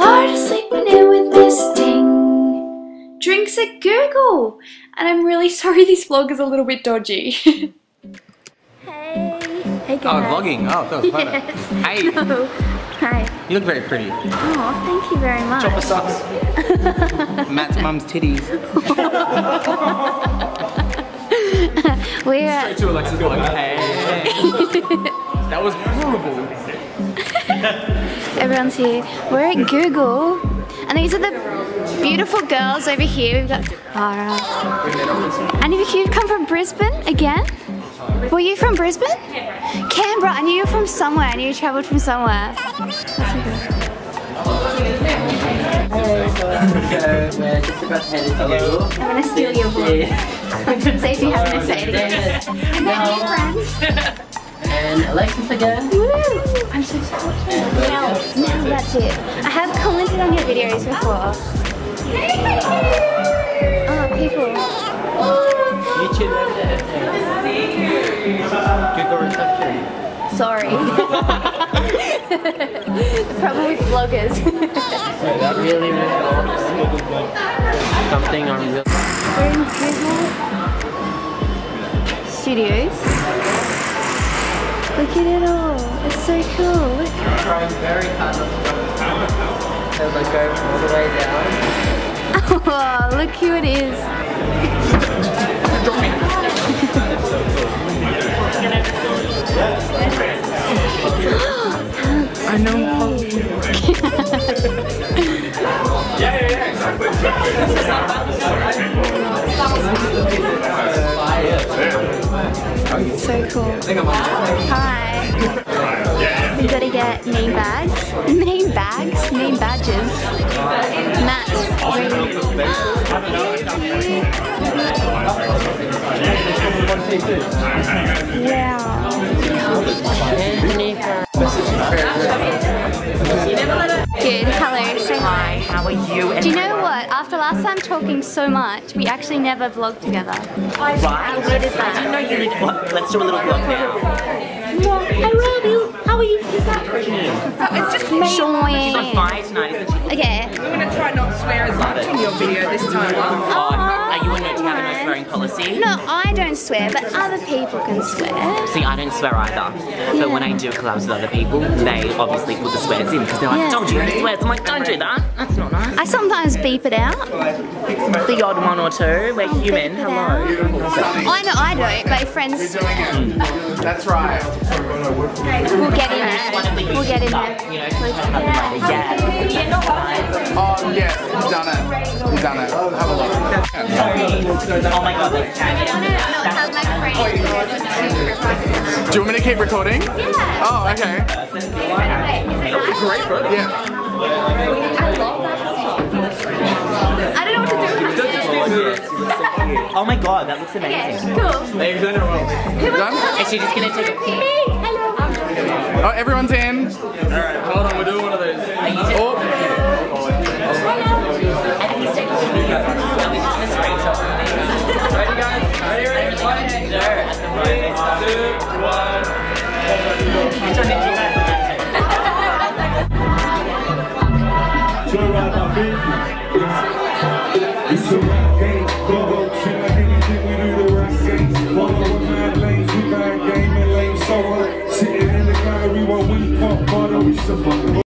Hard sleeping in with this ding. Drinks a gurgle. And I'm really sorry this vlog is a little bit dodgy. Hey. Hey guys. Oh, vlogging. Oh, that was perfect. Yes. Hey. No. Hi. You look very pretty. Oh, thank you very much. Chopper sucks. Matt's mum's titties. We're straight to Alexa's going, hey. That was horrible. Everyone's here. We're at Google, and these are the beautiful girls over here. We've got Clara. And if you've come from Brisbane again, were you from Brisbane? Canberra. I knew you were from somewhere. I knew you travelled from somewhere. We're just about to head into Google. I'm gonna steal your voice. So if you haven't said it, I'm not friends. And Alexis again. Woo! I'm so excited. Now that's it. I have commented on your videos before. Oh, people. YouTube Google reception. Sorry. The problem with vloggers. That really helps. Something I'm really. We're in Google Studios. Look at it all. It's so cool. Look. I'm trying very hard not to go to the camera. So I go all the way down. Oh, look who it is. I know. It's so cool. Hi. You gotta get name bags. Name bags? Name badges. Matt. Wow. Good. Hello. Say hi. How are you? Do you know what? After last time talking so much, we actually never vlogged together. Why? How weird is that? I didn't know you did. What? Let's do a little vlog now. What? Hello. How are you? Is that it's just me. She's on fire tonight, isn't she? Okay. We're gonna try not to swear as much in your video this time. Are you allowed to have a no swearing policy? No, I don't swear, but other people can swear. See, I don't swear either. Yeah. But when I do collabs with other people, they obviously put the swears in because they're like, don't do the swears. I'm like, don't do that. That's not nice. I sometimes beep it out. The odd one or two. We're human. Hello. I know I don't. My friends swear. That's right. We'll get in there. We'll get in there. Yeah. Oh yeah, we've done it. We've done it. Have a look. Oh my god. Do you want me to keep recording? Yeah. Oh, okay. Great, bro. Yeah. I love that. I don't know what to do with that. Oh my god, that looks amazing. Okay, cool. You're doing it well. Is she just gonna take a peek? Hello. Oh, everyone's in. Alright, hold on, we're doing one of those. Oh. Hello. I think he's taking a video. Ready guys? Ready? 1, 2, 1.